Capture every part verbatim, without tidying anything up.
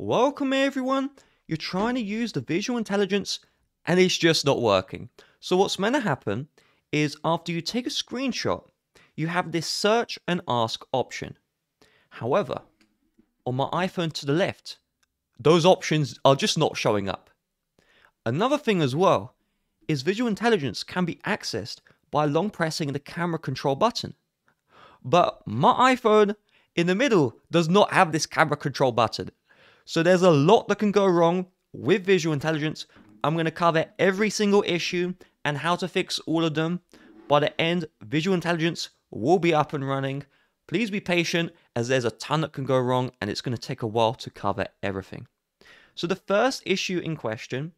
Welcome everyone, you're trying to use the visual intelligence and it's just not working. So what's meant to happen is after you take a screenshot, you have this search and ask option. However, on my iPhone to the left, those options are just not showing up. Another thing as well is visual intelligence can be accessed by long pressing the camera control button. But my iPhone in the middle does not have this camera control button. So there's a lot that can go wrong with visual intelligence. I'm going to cover every single issue and how to fix all of them. By the end, visual intelligence will be up and running. Please be patient as there's a ton that can go wrong and it's going to take a while to cover everything. So the first issue in question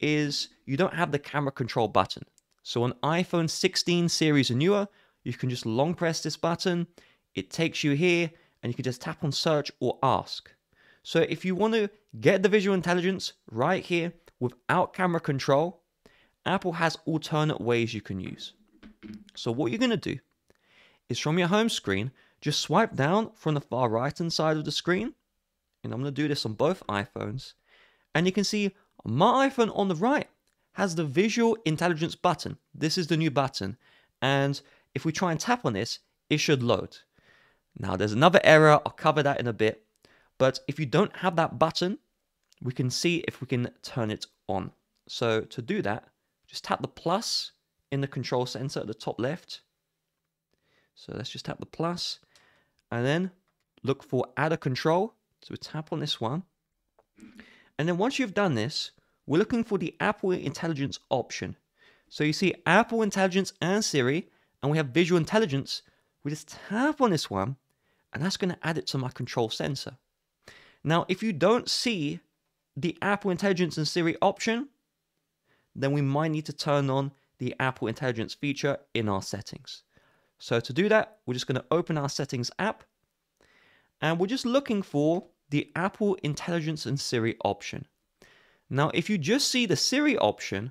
is you don't have the camera control button. So on iPhone sixteen series and newer, you can just long press this button. It takes you here and you can just tap on search or ask. So if you want to get the visual intelligence right here without camera control, Apple has alternate ways you can use. So what you're going to do is from your home screen, just swipe down from the far right-hand side of the screen. And I'm going to do this on both iPhones. And you can see my iPhone on the right has the visual intelligence button. This is the new button. And if we try and tap on this, it should load. Now there's another error. I'll cover that in a bit. But if you don't have that button, we can see if we can turn it on. So to do that, just tap the plus in the control center at the top left. So let's just tap the plus and then look for add a control. So we tap on this one. And then once you've done this, we're looking for the Apple Intelligence option. So you see Apple Intelligence and Siri, and we have Visual Intelligence. We just tap on this one and that's going to add it to my control center. Now, if you don't see the Apple Intelligence and Siri option, then we might need to turn on the Apple Intelligence feature in our settings. So to do that, we're just going to open our settings app and we're just looking for the Apple Intelligence and Siri option. Now, if you just see the Siri option,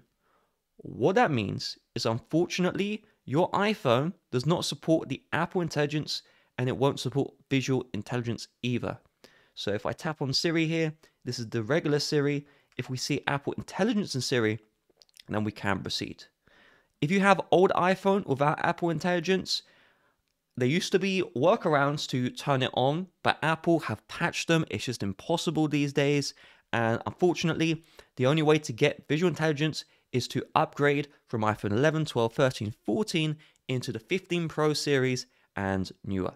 what that means is unfortunately your iPhone does not support the Apple Intelligence and it won't support Visual Intelligence either. So if I tap on Siri here, this is the regular Siri. If we see Apple Intelligence and Siri, then we can proceed. If you have old iPhone without Apple Intelligence, there used to be workarounds to turn it on, but Apple have patched them. It's just impossible these days. And unfortunately, the only way to get visual intelligence is to upgrade from iPhone eleven, twelve, thirteen, fourteen into the fifteen Pro series and newer.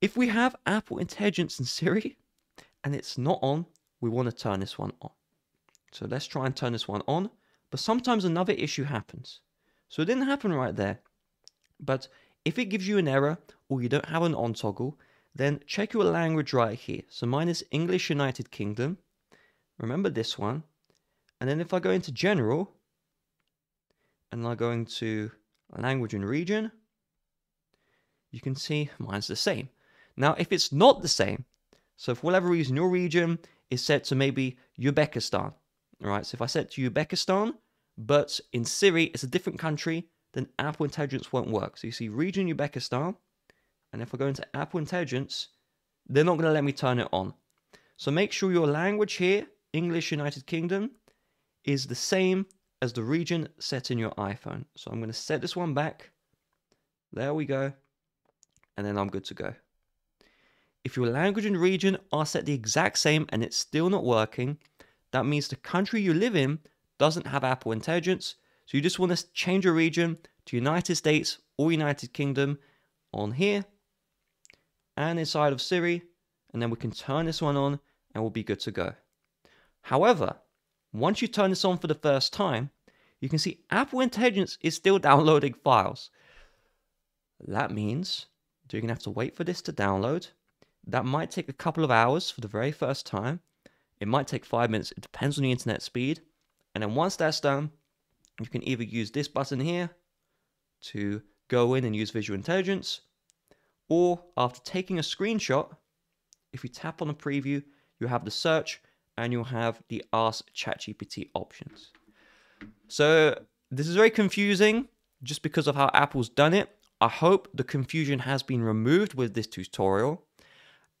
If we have Apple Intelligence and Siri and it's not on, we want to turn this one on. So let's try and turn this one on. But sometimes another issue happens. So it didn't happen right there. But if it gives you an error or you don't have an on toggle, then check your language right here. So mine is English United Kingdom. Remember this one. And then if I go into general and I go into language and region, you can see mine's the same. Now, if it's not the same, so for whatever reason, your region is set to maybe Uzbekistan, right? So if I set to Uzbekistan, but in Siri, it's a different country, then Apple Intelligence won't work. So you see region Uzbekistan, and if I go into Apple Intelligence, they're not going to let me turn it on. So make sure your language here, English United Kingdom, is the same as the region set in your iPhone. So I'm going to set this one back. There we go. And then I'm good to go. If your language and region are set the exact same and it's still not working, that means the country you live in doesn't have Apple Intelligence. So you just want to change your region to United States or United Kingdom on here and inside of Siri. And then we can turn this one on and we'll be good to go. However, once you turn this on for the first time, you can see Apple Intelligence is still downloading files. That means you're going to have to wait for this to download. That might take a couple of hours for the very first time. It might take five minutes. It depends on the internet speed. And then once that's done, you can either use this button here to go in and use visual intelligence, or after taking a screenshot, if you tap on the preview, you have the search and you'll have the Ask ChatGPT options. So this is very confusing just because of how Apple's done it. I hope the confusion has been removed with this tutorial.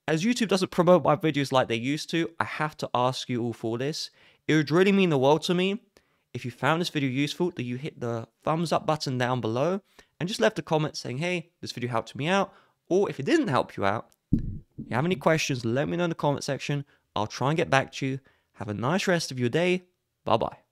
As YouTube doesn't promote my videos like they used to, I have to ask you all for this. It would really mean the world to me if you found this video useful, that you hit the thumbs up button down below and just left a comment saying, hey, this video helped me out. Or if it didn't help you out, if you have any questions, let me know in the comment section. I'll try and get back to you. Have a nice rest of your day. Bye-bye.